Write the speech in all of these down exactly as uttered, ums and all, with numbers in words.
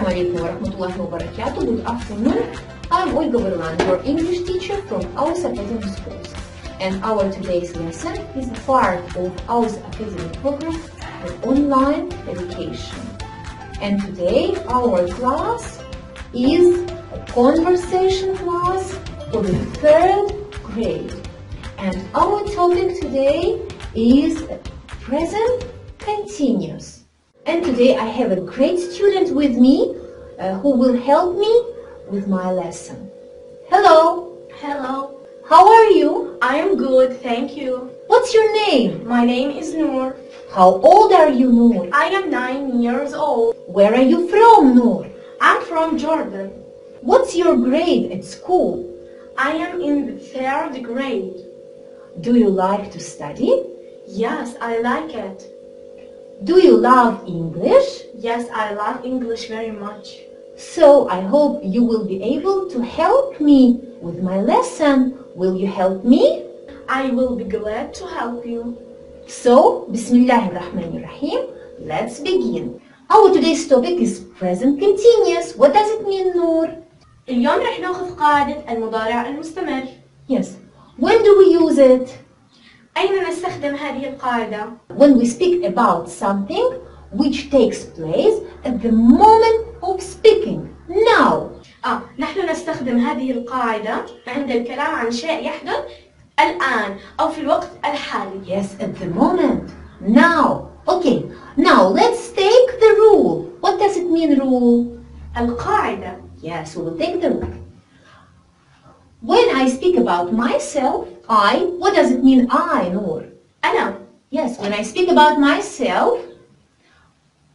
Assalamu alaikum wa rahmatullahi wa barakatuh. Good afternoon. I am Olga Farlan, your English teacher from Aus Academy Schools. And our today's lesson is part of Aus Academy Program for Online Education. And today our class is a conversation class for the third grade. And our topic today is present continuous. And today I have a great student with me uh, who will help me with my lesson. Hello! Hello! How are you? I am good, thank you. What's your name? My name is Noor. How old are you, Noor? I am nine years old. Where are you from, Noor? I'm from Jordan. What's your grade at school? I am in the third grade. Do you like to study? Yes, I like it. Do you love English? Yes, I love English very much. So, I hope you will be able to help me with my lesson. Will you help me? I will be glad to help you. So, Bismillahirrahmanirrahim. Let's begin. Our today's topic is present continuous. What does it mean, Noor? اليوم رح ناخذ قاعدة المضارع المستمر. Yes. When do we use it? أين نستخدم هذه القاعدة؟ When we speak about something which takes place at the moment of speaking. Now. آه نحن نستخدم هذه القاعدة عند الكلام عن شيء يحدث الآن أو في الوقت الحالي. Yes, at the moment. Now. Okay. Now let's take the rule. What does it mean, rule? القاعدة. Yes, we will take the rule. When I speak about myself, I, what does it mean I, Noor? Ana. Yes, when I speak about myself,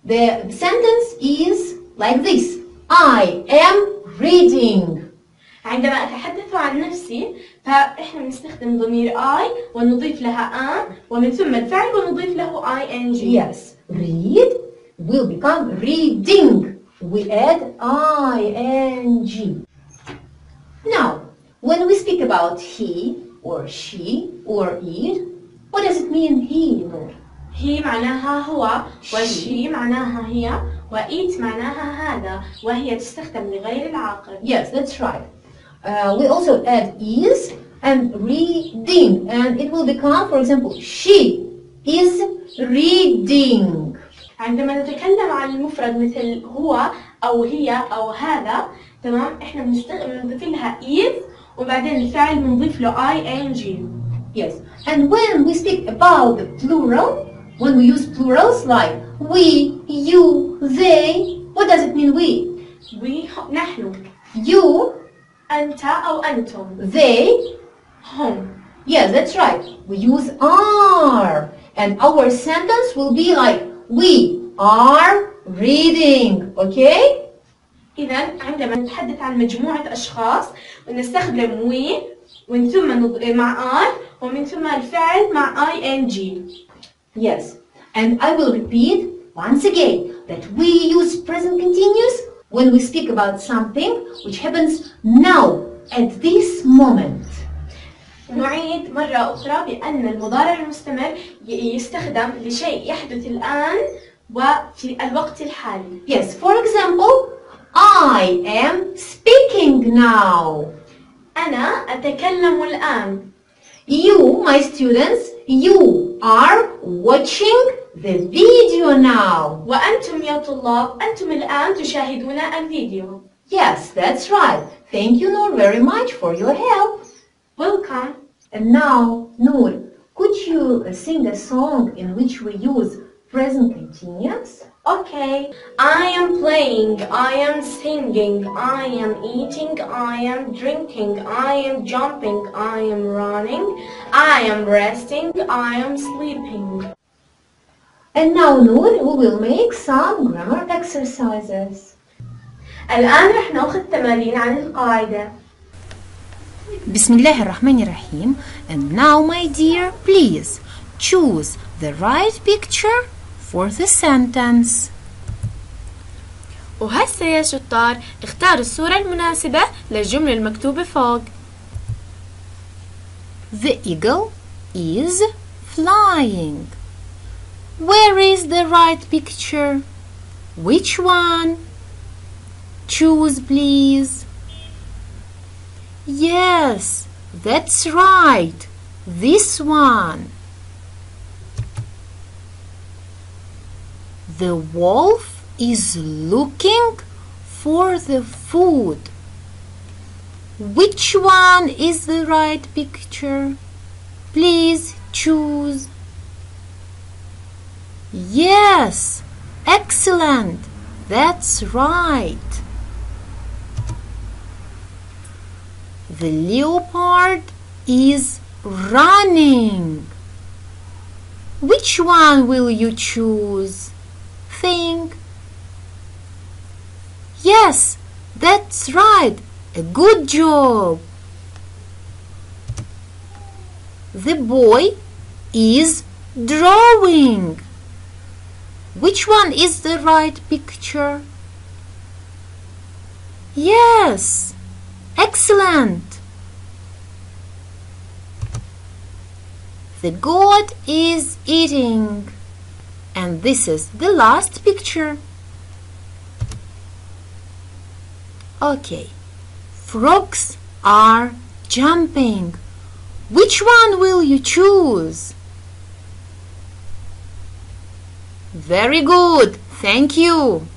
the sentence is like this. I am reading. عندما أتحدث عن نفسي فإحنا نستخدم ضمير I ونضيف لها an ومن ثم الفعل ونضيف له ing. Yes, read will become reading. We add ing. Now, when we speak about he or she or it, what does it mean he? He معناها هو وشي معناها هي وإيت معناها هذا وهي تستخدم لغير العاقل. Yes, that's right. Uh, we also add is and reading and it will become, for example, she is reading. عندما نتكلم عن المفرد مثل هو أو هي أو هذا تمام إحنا بنضيف لها is وبعدين الفعل بنضيف له ing. Yes. And when we speak about the plural, when we use plurals like we, you, they, what does it mean we? We نحن. You أنت أو أنتم. They هم. Yes, that's right. We use are and our sentence will be like we are reading. Okay? إذا عندما نتحدث عن مجموعة أشخاص ونستخدم we ومن ثم مع I ومن ثم الفعل مع ing. Yes, and I will repeat once again that we use present continuous when we speak about something which happens now at this moment. نعيد مرة أخرى بأن المضارع المستمر يستخدم لشيء يحدث الآن وفي الوقت الحالي. Yes, for example. I am speaking now. أنا أتكلم الآن. You, my students, you are watching the video now. وأنتم يا طلاب أنتم الآن تشاهدون الفيديو. Yes, that's right. Thank you, Noor, very much for your help. Welcome. And now, Noor, could you sing a song in which we use present continuous? Okay. I am playing, I am singing, I am eating, I am drinking, I am jumping, I am running, I am resting, I am sleeping. And now, Noor, we will make some grammar exercises. الآن رح ناخذ تمارين عن القاعدة. Bismillah ar-Rahman ar-Rahim. And now, my dear, please choose the right picture for the sentence. وهسه يا شطار اختاروا الصورة المناسبة للجملة المكتوبة فوق. The eagle is flying. Where is the right picture? Which one? Choose, please. Yes, that's right. This one. The wolf is looking for the food. Which one is the right picture? Please choose. Yes, excellent. That's right. The leopard is running. Which one will you choose? Think. Yes, that's right. A good job. The boy is drawing. Which one is the right picture? Yes, excellent. The goat is eating. And this is the last picture. Okay. Frogs are jumping. Which one will you choose? Very good, thank you.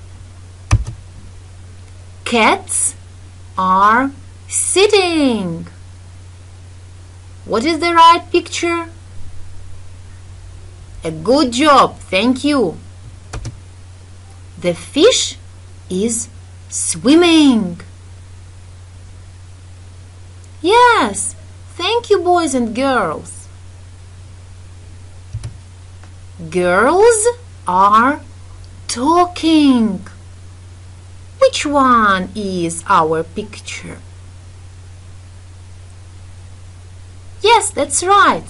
Cats are sitting. What is the right picture? A good job, thank you. The fish is swimming. Yes, thank you, boys and girls. Girls are talking. Which one is our picture? Yes, that's right.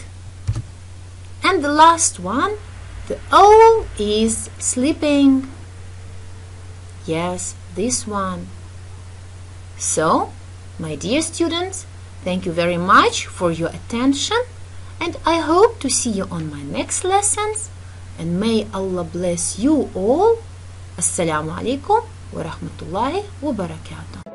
And the last one, the owl is sleeping. Yes, this one. So, my dear students, thank you very much for your attention, and I hope to see you on my next lessons, and may Allah bless you all. Assalamu alaikum wa rahmatullahi wa barakatuh.